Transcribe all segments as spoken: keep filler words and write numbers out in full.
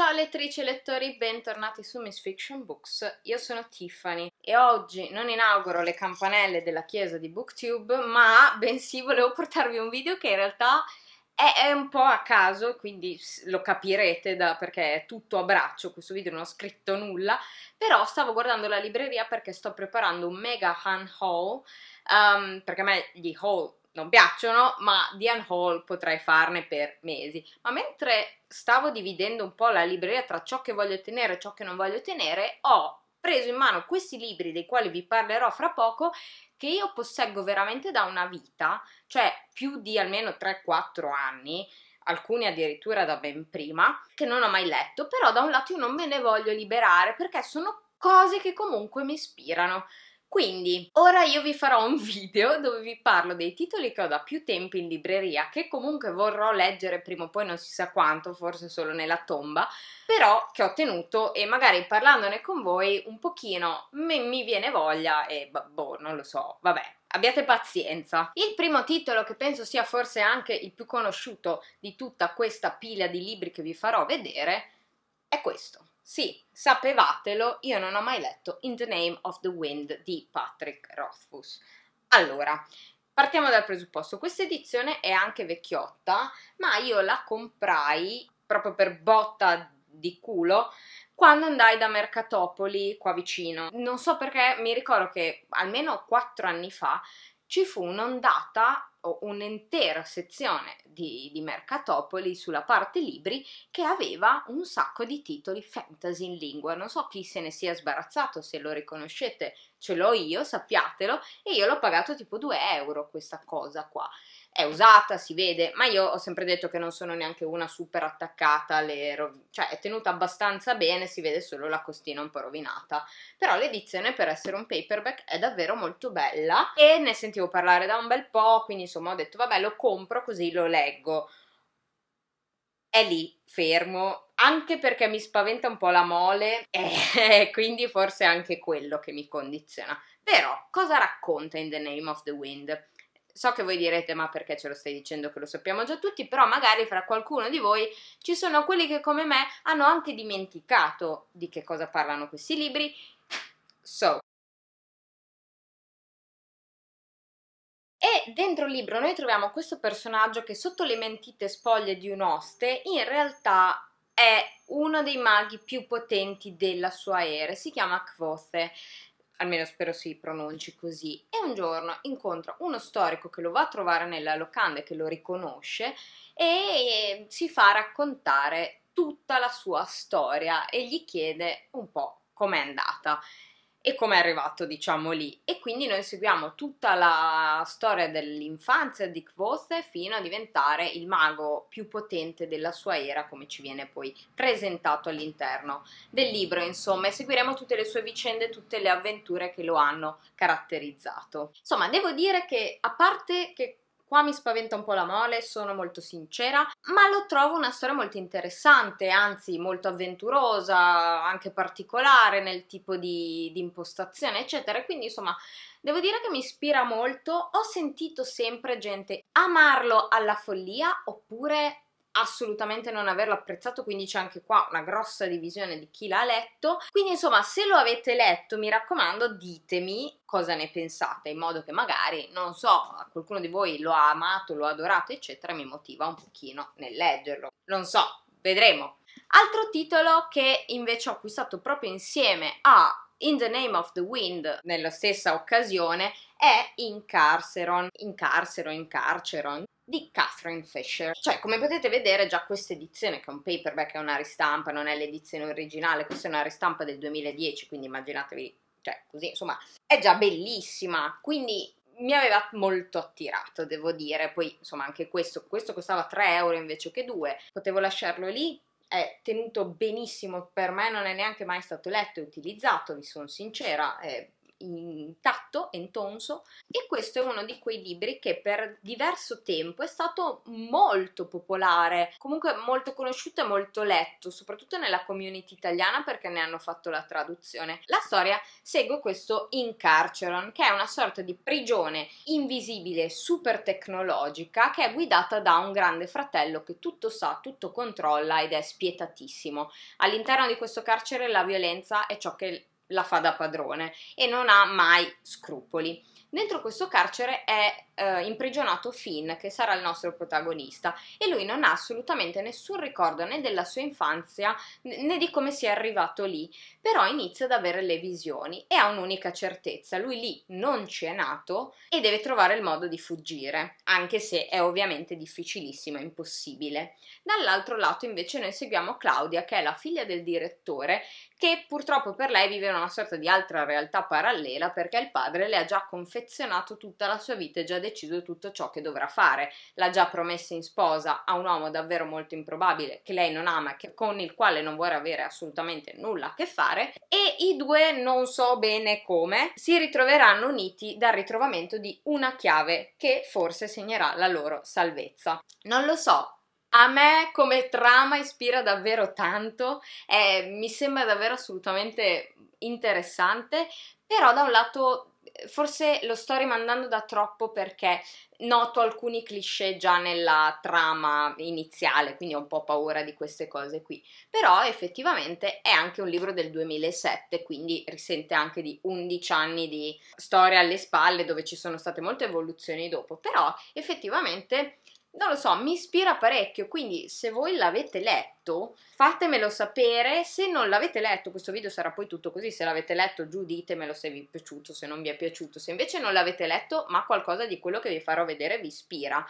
Ciao lettrici e lettori, bentornati su Miss Fiction Books, io sono Tiffany e oggi non inauguro le campanelle della chiesa di Booktube, ma bensì volevo portarvi un video che in realtà è, è un po' a caso, quindi lo capirete da, perché è tutto a braccio, questo video non ho scritto nulla, però stavo guardando la libreria perché sto preparando un mega Hun haul, um, perché a me gli haul non piacciono, ma di haul potrei farne per mesi. Ma mentre stavo dividendo un po' la libreria tra ciò che voglio tenere e ciò che non voglio tenere, ho preso in mano questi libri dei quali vi parlerò fra poco, che io posseggo veramente da una vita, cioè più di almeno tre quattro anni, alcuni addirittura da ben prima, che non ho mai letto, però da un lato io non me ne voglio liberare perché sono cose che comunque mi ispirano. Quindi, ora io vi farò un video dove vi parlo dei titoli che ho da più tempo in libreria, che comunque vorrò leggere prima o poi, non si sa quanto, forse solo nella tomba, però che ho tenuto e magari parlandone con voi un pochino mi, mi viene voglia e boh, non lo so, vabbè. Abbiate pazienza. Il primo titolo, che penso sia forse anche il più conosciuto di tutta questa pila di libri che vi farò vedere, è questo. Sì, sapevatelo, io non ho mai letto In the Name of the Wind di Patrick Rothfuss. Allora, partiamo dal presupposto. Questa edizione è anche vecchiotta, ma io la comprai proprio per botta di culo quando andai da Mercatopoli qua vicino. Non so perché, mi ricordo che almeno quattro anni fa ci fu un'ondata o un'intera sezione di, di Mercatopoli sulla parte libri che aveva un sacco di titoli fantasy in lingua. Non so chi se ne sia sbarazzato, se lo riconoscete ce l'ho io, sappiatelo, e io l'ho pagato tipo due euro questa cosa qua. È usata, si vede, ma io ho sempre detto che non sono neanche una super attaccata alle rovine, cioè è tenuta abbastanza bene, si vede solo la costina un po' rovinata, però l'edizione per essere un paperback è davvero molto bella e ne sentivo parlare da un bel po', quindi insomma ho detto vabbè, lo compro così lo leggo. È lì fermo, anche perché mi spaventa un po' la mole e quindi forse è anche quello che mi condiziona. Però cosa racconta In the Name of the Wind? So che voi direte, ma perché ce lo stai dicendo che lo sappiamo già tutti, però magari fra qualcuno di voi ci sono quelli che come me hanno anche dimenticato di che cosa parlano questi libri. So. E dentro il libro noi troviamo questo personaggio che sotto le mentite spoglie di un oste in realtà è uno dei maghi più potenti della sua era, si chiama Kvothe. Almeno spero si pronunci così, e un giorno incontra uno storico che lo va a trovare nella locanda e che lo riconosce e si fa raccontare tutta la sua storia e gli chiede un po' com'è andata e com'è arrivato, diciamo, lì. E quindi noi seguiamo tutta la storia dell'infanzia di Kvothe fino a diventare il mago più potente della sua era, come ci viene poi presentato all'interno del libro, insomma, e seguiremo tutte le sue vicende, tutte le avventure che lo hanno caratterizzato. Insomma, devo dire che, a parte che qua mi spaventa un po' la mole, sono molto sincera, ma lo trovo una storia molto interessante, anzi molto avventurosa, anche particolare nel tipo di, di impostazione, eccetera. Quindi, insomma, devo dire che mi ispira molto. Ho sentito sempre gente amarlo alla follia oppure assolutamente non averlo apprezzato, quindi c'è anche qua una grossa divisione di chi l'ha letto. Quindi insomma, se lo avete letto, mi raccomando, ditemi cosa ne pensate, in modo che magari, non so, qualcuno di voi lo ha amato, lo ha adorato, eccetera, mi motiva un pochino nel leggerlo. Non so, vedremo. Altro titolo che invece ho acquistato proprio insieme a In the Name of the Wind, nella stessa occasione, è Incarceron, Incarceron, Incarceron, di Catherine Fisher. Cioè, come potete vedere, già questa edizione, che è un paperback, è una ristampa, non è l'edizione originale, questa è una ristampa del duemiladieci, quindi immaginatevi, cioè, così, insomma, è già bellissima, quindi mi aveva molto attirato, devo dire. Poi, insomma, anche questo, questo costava tre euro invece che due, potevo lasciarlo lì, è tenuto benissimo, per me non è neanche mai stato letto e utilizzato, vi sono sincera, è intatto e intonso, e questo è uno di quei libri che per diverso tempo è stato molto popolare, comunque molto conosciuto e molto letto, soprattutto nella community italiana perché ne hanno fatto la traduzione. La storia segue questo Incarceron, che è una sorta di prigione invisibile super tecnologica che è guidata da un grande fratello che tutto sa, tutto controlla ed è spietatissimo. All'interno di questo carcere la violenza è ciò che la fa da padrone e non ha mai scrupoli. Dentro questo carcere è eh, imprigionato Finn, che sarà il nostro protagonista, e lui non ha assolutamente nessun ricordo né della sua infanzia né di come sia arrivato lì, però inizia ad avere le visioni e ha un'unica certezza: lui lì non ci è nato e deve trovare il modo di fuggire, anche se è ovviamente difficilissimo e impossibile. Dall'altro lato invece noi seguiamo Claudia, che è la figlia del direttore, che purtroppo per lei vive in una sorta di altra realtà parallela, perché il padre le ha già confessato tutta la sua vita e già deciso tutto ciò che dovrà fare. L'ha già promessa in sposa a un uomo davvero molto improbabile che lei non ama, che, con il quale non vuole avere assolutamente nulla a che fare, e i due, non so bene come, si ritroveranno uniti dal ritrovamento di una chiave che forse segnerà la loro salvezza. Non lo so. A me come trama ispira davvero tanto, eh, mi sembra davvero assolutamente interessante, però da un lato forse lo sto rimandando da troppo perché noto alcuni cliché già nella trama iniziale, quindi ho un po' paura di queste cose qui. Però effettivamente è anche un libro del duemilasette, quindi risente anche di undici anni di storia alle spalle, dove ci sono state molte evoluzioni dopo, però effettivamente, non lo so, mi ispira parecchio, quindi se voi l'avete letto fatemelo sapere. Se non l'avete letto, questo video sarà poi tutto così, se l'avete letto giù ditemelo se vi è piaciuto, se non vi è piaciuto. Se invece non l'avete letto ma qualcosa di quello che vi farò vedere vi ispira,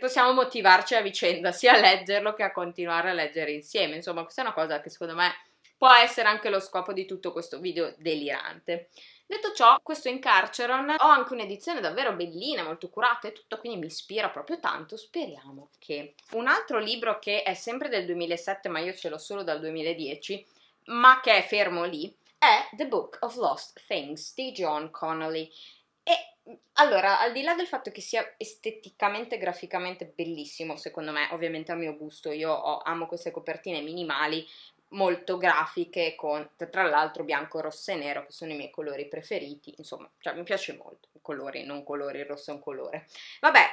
possiamo motivarci a vicenda sia a leggerlo che a continuare a leggere insieme. Insomma, questa è una cosa che secondo me può essere anche lo scopo di tutto questo video delirante. Detto ciò, questo Incarceron, ho anche un'edizione davvero bellina, molto curata e tutto, quindi mi ispira proprio tanto, speriamo che... Un altro libro che è sempre del duemilasette, ma io ce l'ho solo dal duemiladieci, ma che è fermo lì, è The Book of Lost Things di John Connolly. E allora, al di là del fatto che sia esteticamente e graficamente bellissimo, secondo me, ovviamente a mio gusto, io ho, amo queste copertine minimali, molto grafiche, con tra l'altro bianco, rosso e nero, che sono i miei colori preferiti. Insomma, cioè, mi piace molto i colori, non colori, il rosso è un colore. Vabbè,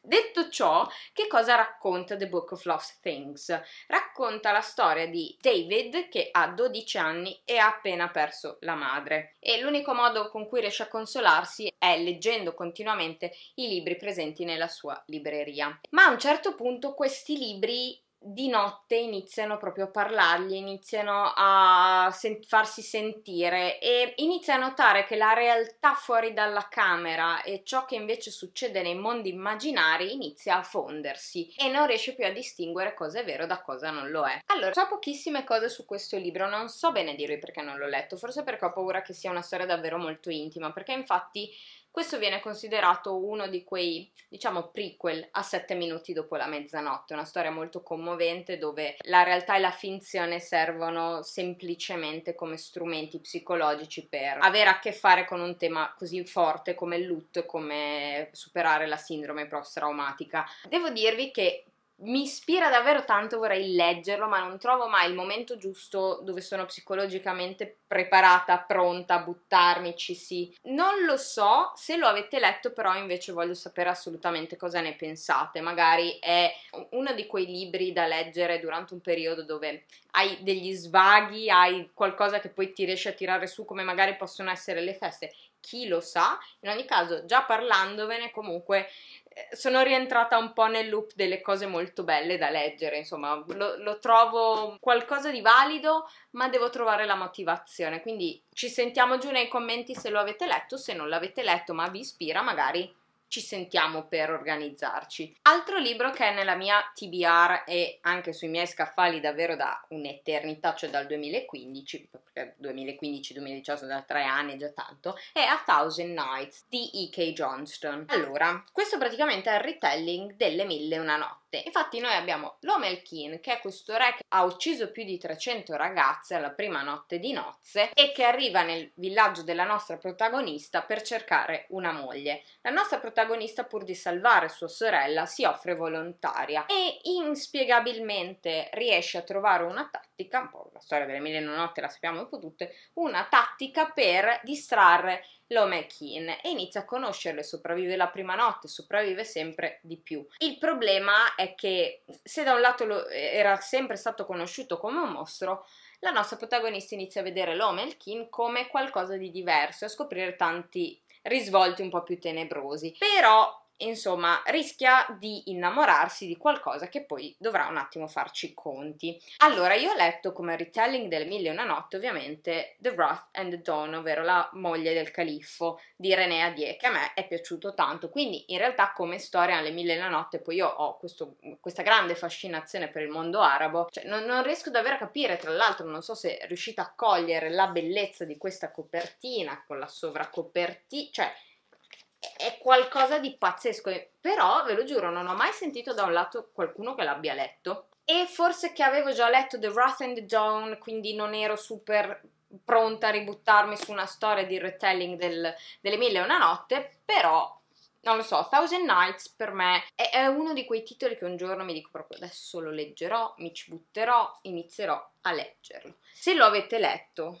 detto ciò, che cosa racconta The Book of Lost Things? Racconta la storia di David, che ha dodici anni e ha appena perso la madre, e l'unico modo con cui riesce a consolarsi è leggendo continuamente i libri presenti nella sua libreria. Ma a un certo punto questi libri di notte iniziano proprio a parlargli, iniziano a sen- farsi sentire, e inizia a notare che la realtà fuori dalla camera e ciò che invece succede nei mondi immaginari inizia a fondersi e non riesce più a distinguere cosa è vero da cosa non lo è. Allora, so pochissime cose su questo libro, non so bene dirvi perché non l'ho letto, forse perché ho paura che sia una storia davvero molto intima, perché infatti questo viene considerato uno di quei, diciamo, prequel a sette minuti dopo la mezzanotte, una storia molto commovente dove la realtà e la finzione servono semplicemente come strumenti psicologici per avere a che fare con un tema così forte come il lutto e come superare la sindrome post-traumatica. Devo dirvi che mi ispira davvero tanto, vorrei leggerlo, ma non trovo mai il momento giusto dove sono psicologicamente preparata, pronta a buttarmici, sì. Non lo so, se lo avete letto però invece voglio sapere assolutamente cosa ne pensate. Magari è uno di quei libri da leggere durante un periodo dove hai degli svaghi, hai qualcosa che poi ti riesce a tirare su, come magari possono essere le feste. Chi lo sa? In ogni caso, già parlandovene, comunque sono rientrata un po' nel loop delle cose molto belle da leggere. Insomma, lo, lo trovo qualcosa di valido, ma devo trovare la motivazione. Quindi ci sentiamo giù nei commenti se lo avete letto, se non l'avete letto ma vi ispira, magari ci sentiamo per organizzarci. Altro libro che è nella mia T B R e anche sui miei scaffali davvero da un'eternità, cioè dal duemilaquindici, perché duemilaquindici duemiladiciotto sono da tre anni, già tanto, è A Thousand Nights di E K Johnston. Allora, questo praticamente è il retelling delle Mille e una notte. morte. Infatti noi abbiamo Lo-Melkhiin, che è questo re che ha ucciso più di trecento ragazze alla prima notte di nozze e che arriva nel villaggio della nostra protagonista per cercare una moglie. La nostra protagonista, pur di salvare sua sorella, si offre volontaria e inspiegabilmente riesce a trovare una tattica, un po' la storia delle mille e una notte la sappiamo un po' tutte, una tattica per distrarre Lo-Melkhiin e inizia a conoscerle, sopravvive la prima notte, sopravvive sempre di più. Il problema è che se da un lato lo era sempre stato conosciuto come un mostro, la nostra protagonista inizia a vedere Lo-Melkhiin come qualcosa di diverso e a scoprire tanti risvolti un po' più tenebrosi. Però, insomma, rischia di innamorarsi di qualcosa che poi dovrà un attimo farci i conti. Allora, io ho letto come retelling delle Mille e una notte, ovviamente, The Wrath and the Dawn, ovvero La moglie del califfo di René Adie, che a me è piaciuto tanto. Quindi, in realtà, come storia, alle Mille e una notte, poi io ho questo, questa grande fascinazione per il mondo arabo. Cioè, non, non riesco davvero a capire, tra l'altro, non so se riuscite a cogliere la bellezza di questa copertina con la sovracopertina, cioè è qualcosa di pazzesco, però ve lo giuro non ho mai sentito da un lato qualcuno che l'abbia letto, e forse che avevo già letto The Wrath and the Dawn, quindi non ero super pronta a ributtarmi su una storia di retelling del, delle Mille e una notte, però non lo so, A Thousand Nights per me è, è uno di quei titoli che un giorno mi dico proprio adesso lo leggerò, mi ci butterò, inizierò a leggerlo. Se lo avete letto...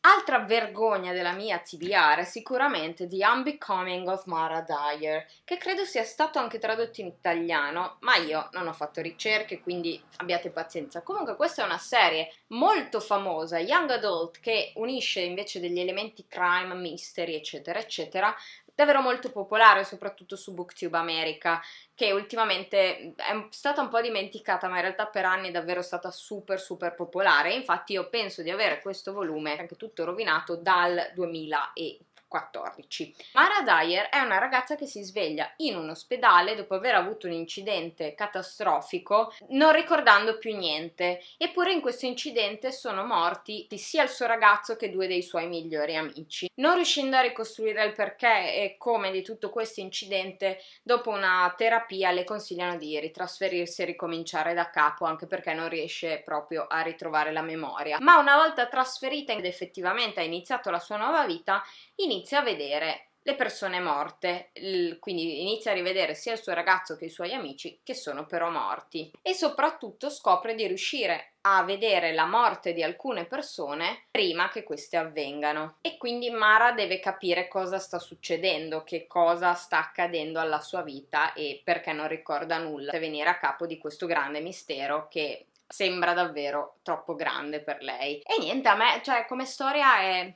Altra vergogna della mia T B R è sicuramente The Unbecoming of Mara Dyer, che credo sia stato anche tradotto in italiano, ma io non ho fatto ricerche, quindi abbiate pazienza. Comunque questa è una serie molto famosa, young adult, che unisce invece degli elementi crime, mystery, eccetera, eccetera, davvero molto popolare, soprattutto su Booktube America, che ultimamente è stata un po' dimenticata, ma in realtà per anni è davvero stata super super popolare. Infatti io penso di avere questo volume, anche tutto rovinato, dal duemilaquattordici. Mara Dyer è una ragazza che si sveglia in un ospedale dopo aver avuto un incidente catastrofico, non ricordando più niente, eppure in questo incidente sono morti sia il suo ragazzo che due dei suoi migliori amici. Non riuscendo a ricostruire il perché e come di tutto questo incidente, dopo una terapia le consigliano di ritrasferirsi e ricominciare da capo, anche perché non riesce proprio a ritrovare la memoria. Ma una volta trasferita ed effettivamente ha iniziato la sua nuova vita, inizia Inizia a vedere le persone morte, quindi inizia a rivedere sia il suo ragazzo che i suoi amici, che sono però morti, e soprattutto scopre di riuscire a vedere la morte di alcune persone prima che queste avvengano, e quindi Mara deve capire cosa sta succedendo, che cosa sta accadendo alla sua vita e perché non ricorda nulla, per venire a capo di questo grande mistero che sembra davvero troppo grande per lei. E niente, a me, cioè, come storia è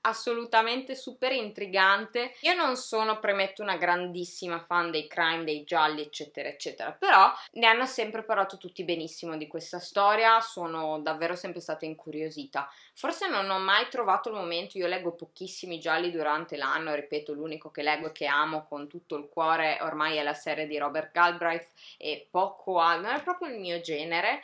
assolutamente super intrigante. Io non sono, premetto, una grandissima fan dei crime, dei gialli, eccetera eccetera, però ne hanno sempre parlato tutti benissimo di questa storia, sono davvero sempre stata incuriosita. Forse non ho mai trovato il momento, io leggo pochissimi gialli durante l'anno, ripeto, l'unico che leggo e che amo con tutto il cuore ormai è la serie di Robert Galbraith e poco altro, non è proprio il mio genere.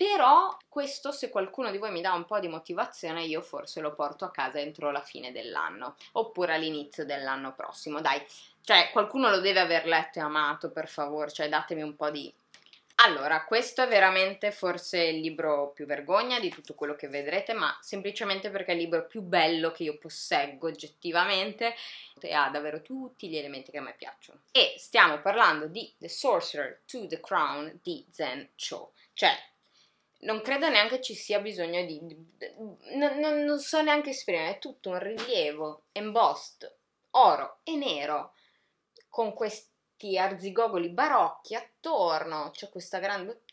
Però questo, se qualcuno di voi mi dà un po' di motivazione, io forse lo porto a casa entro la fine dell'anno, oppure all'inizio dell'anno prossimo, dai. Cioè, qualcuno lo deve aver letto e amato, per favore, cioè datemi un po' di... Allora, questo è veramente forse il libro più vergogna di tutto quello che vedrete, ma semplicemente perché è il libro più bello che io posseggo oggettivamente e ha davvero tutti gli elementi che a me piacciono. E stiamo parlando di The Sorcerer to the Crown di Zen Cho, cioè... Non credo neanche ci sia bisogno di... Non, non, non so neanche esprimere, è tutto un rilievo embossed, oro e nero, con questi arzigogoli barocchi attorno, c'è questa grande...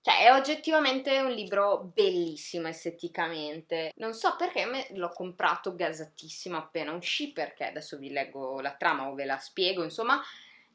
Cioè, è oggettivamente un libro bellissimo esteticamente. Non so perché me l'ho comprato gasatissimo appena uscì, perché adesso vi leggo la trama o ve la spiego, insomma...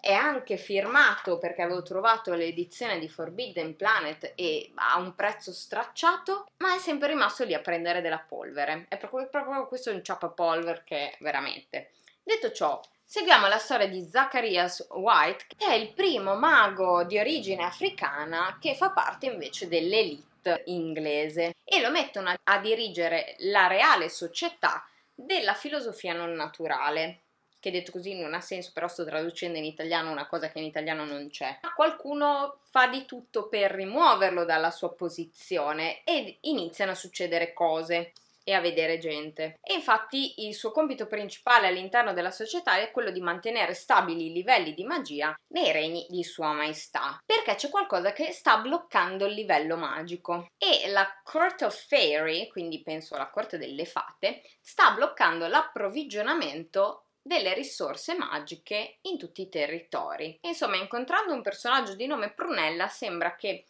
È anche firmato, perché avevo trovato l'edizione di Forbidden Planet e a un prezzo stracciato, ma è sempre rimasto lì a prendere della polvere. È proprio, proprio questo, è un ciappapolvere che veramente... Detto ciò, seguiamo la storia di Zacharias White, che è il primo mago di origine africana che fa parte invece dell'elite inglese, e lo mettono a dirigere la reale società della filosofia non naturale. che detto così non ha senso, però sto traducendo in italiano una cosa che in italiano non c'è. Qualcuno fa di tutto per rimuoverlo dalla sua posizione ed iniziano a succedere cose e a vedere gente. E infatti il suo compito principale all'interno della società è quello di mantenere stabili i livelli di magia nei regni di Sua Maestà, perché c'è qualcosa che sta bloccando il livello magico e la Court of Fairy, quindi penso la corte delle fate, sta bloccando l'approvvigionamento delle risorse magiche in tutti i territori. E insomma, incontrando un personaggio di nome Prunella, sembra che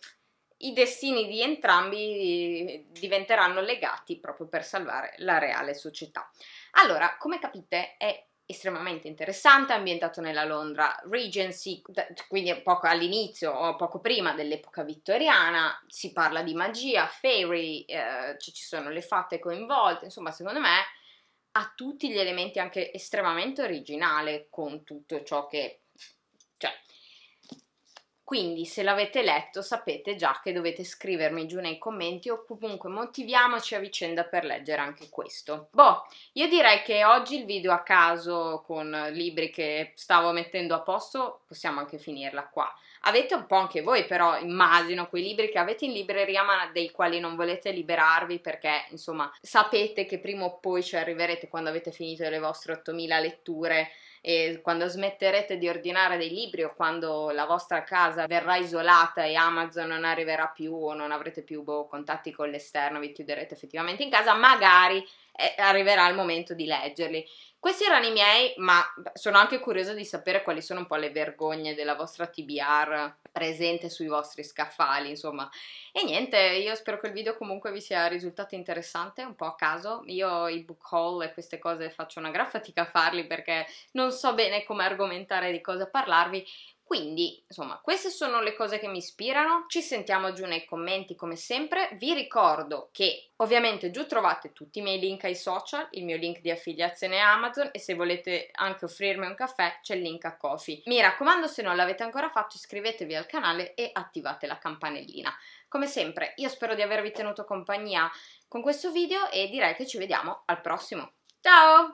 i destini di entrambi diventeranno legati proprio per salvare la reale società. Allora, come capite, è estremamente interessante, ambientato nella Londra Regency, quindi poco all'inizio o poco prima dell'epoca vittoriana, si parla di magia, fairy, eh, ci sono le fate coinvolte, insomma secondo me ha tutti gli elementi anche estremamente originale con tutto ciò che... cioè, quindi se l'avete letto sapete già che dovete scrivermi giù nei commenti o comunque motiviamoci a vicenda per leggere anche questo. Boh, io direi che oggi il video a caso con libri che stavo mettendo a posto possiamo anche finirla qua. Avete un po' anche voi però, immagino, quei libri che avete in libreria ma dei quali non volete liberarvi perché insomma sapete che prima o poi ci arriverete quando avete finito le vostre ottomila letture. E quando smetterete di ordinare dei libri o quando la vostra casa verrà isolata e Amazon non arriverà più o non avrete più boh, contatti con l'esterno, vi chiuderete effettivamente in casa, magari eh, arriverà il momento di leggerli. Questi erano i miei, ma sono anche curiosa di sapere quali sono un po' le vergogne della vostra T B R presente sui vostri scaffali, insomma. E niente, io spero che il video comunque vi sia risultato interessante, un po' a caso. Io i book haul e queste cose faccio una gran fatica a farli perché non so bene come argomentare, di cosa parlarvi. Quindi, insomma, queste sono le cose che mi ispirano, ci sentiamo giù nei commenti come sempre, vi ricordo che ovviamente giù trovate tutti i miei link ai social, il mio link di affiliazione Amazon e se volete anche offrirmi un caffè c'è il link a Ko-fi. Mi raccomando, se non l'avete ancora fatto iscrivetevi al canale e attivate la campanellina. Come sempre, io spero di avervi tenuto compagnia con questo video e direi che ci vediamo al prossimo. Ciao!